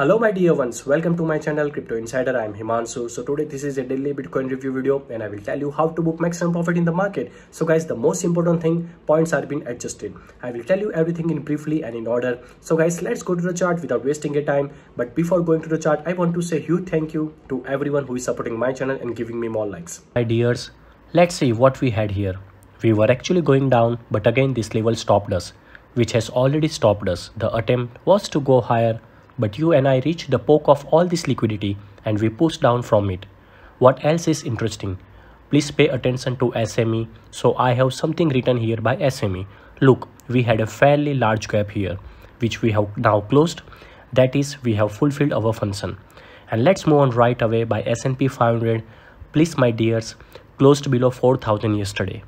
Hello my dear ones, welcome to my channel Crypto Insider. I am Himansu. So today this is a daily Bitcoin review video and I will tell you how to book maximum profit in the market. So guys, the most important thing, points are being adjusted. I will tell you everything in briefly and in order. So guys, let's go to the chart without wasting your time. But before going to the chart, I want to say huge thank you to everyone who is supporting my channel and giving me more likes. My dears, let's see what we had here. We were actually going down, but again this level stopped us, which has already stopped us. The attempt was to go higher, but you and I reached the poke of all this liquidity and we pushed down from it. What else is interesting? Please pay attention to SME. So I have something written here by SME. Look, we had a fairly large gap here, which we have now closed. That is, we have fulfilled our function. And let's move on right away by S&P 500. Please, my dears, closed below 4,000 yesterday.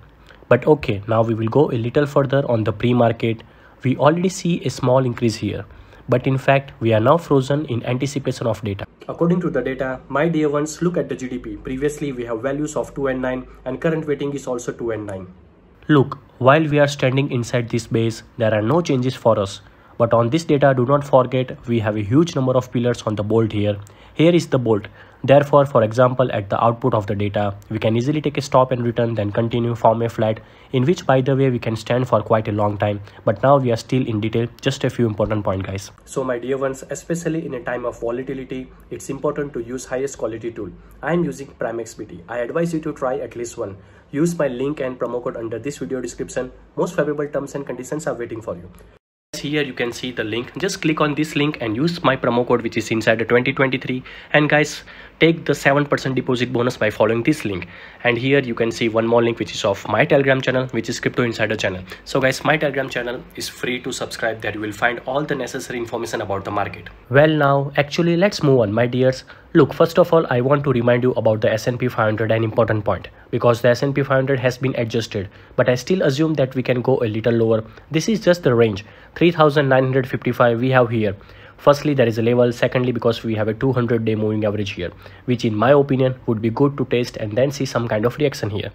But okay, now we will go a little further on the pre-market. We already see a small increase here. But in fact, we are now frozen in anticipation of data. According to the data, my dear ones, look at the GDP. Previously, we have values of 2 and 9 and current weighting is also 2 and 9. Look, while we are standing inside this base, there are no changes for us. But on this data, do not forget, we have a huge number of pillars on the bolt here. Here is the bolt. Therefore, for example, at the output of the data, we can easily take a stop and return, then continue, form a flat, in which, by the way, we can stand for quite a long time. But now we are still in detail, just a few important points, guys. So my dear ones, especially in a time of volatility, it's important to use highest quality tool. I am using PrimeXBT. I advise you to try at least one. Use my link and promo code under this video description. Most favorable terms and conditions are waiting for you. Here you can see the link. Just click on this link and use my promo code, which is Insider 2023, and guys, take the 7% deposit bonus by following this link. And here you can see one more link, which is of my Telegram channel, which is Crypto Insider channel. So guys, my Telegram channel is free to subscribe. There you will find all the necessary information about the market. Well, now actually let's move on, my dears. Look, first of all, I want to remind you about the S&P 500, an important point, because the S&P 500 has been adjusted, but I still assume that we can go a little lower. This is just the range, 3,955 we have here. Firstly, there is a level. Secondly, because we have a 200-day moving average here, which in my opinion would be good to test and then see some kind of reaction here.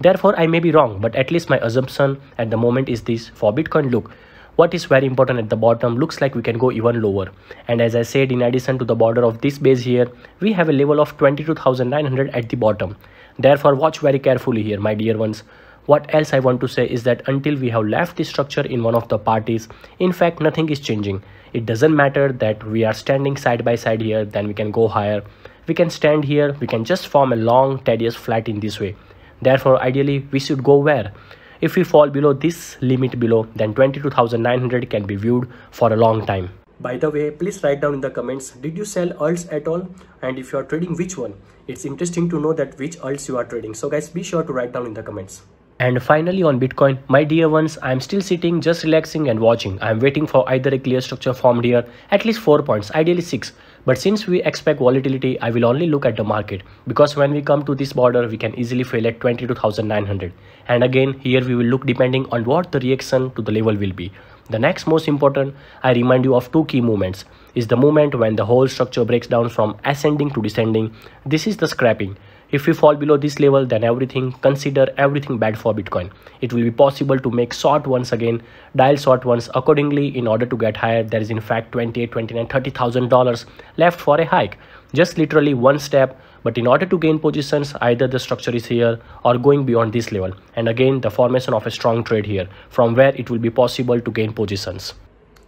Therefore, I may be wrong, but at least my assumption at the moment is this for Bitcoin. Look, what is very important at the bottom, looks like we can go even lower. And as I said, in addition to the border of this base here, we have a level of 22,900 at the bottom. Therefore, watch very carefully here, my dear ones. What else I want to say is that until we have left this structure in one of the parties, in fact, nothing is changing. It doesn't matter that we are standing side by side here, then we can go higher. We can stand here, we can just form a long tedious flat in this way. Therefore, ideally, we should go where? If we fall below this limit below, then 22,900 can be viewed for a long time. By the way, please write down in the comments, did you sell alts at all? And if you are trading, which one? It's interesting to know that which alts you are trading. So guys, be sure to write down in the comments. And finally on Bitcoin, my dear ones, I'm still sitting, just relaxing and watching. I'm waiting for either a clear structure formed here, at least 4 points, ideally 6. But since we expect volatility, I will only look at the market, because when we come to this border, we can easily fail at 22,900. And again, here we will look depending on what the reaction to the level will be. The next most important, I remind you of two key movements, is the movement when the whole structure breaks down from ascending to descending. This is the scrapping. If we fall below this level, then everything, consider everything bad for Bitcoin. It will be possible to make short ones again, dial short ones accordingly in order to get higher. There is in fact $28,000, $29,000, $30,000 left for a hike. Just literally one step. But in order to gain positions, either the structure is here or going beyond this level. And again, the formation of a strong trade here, from where it will be possible to gain positions.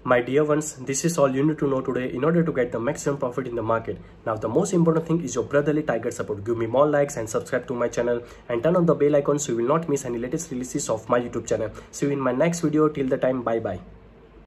My dear ones, this is all you need to know today in order to get the maximum profit in the market. Now the most important thing is your brotherly tiger support. Give me more likes and subscribe to my channel and turn on the bell icon so you will not miss any latest releases of my YouTube channel. See you in my next video. Till the time, bye bye.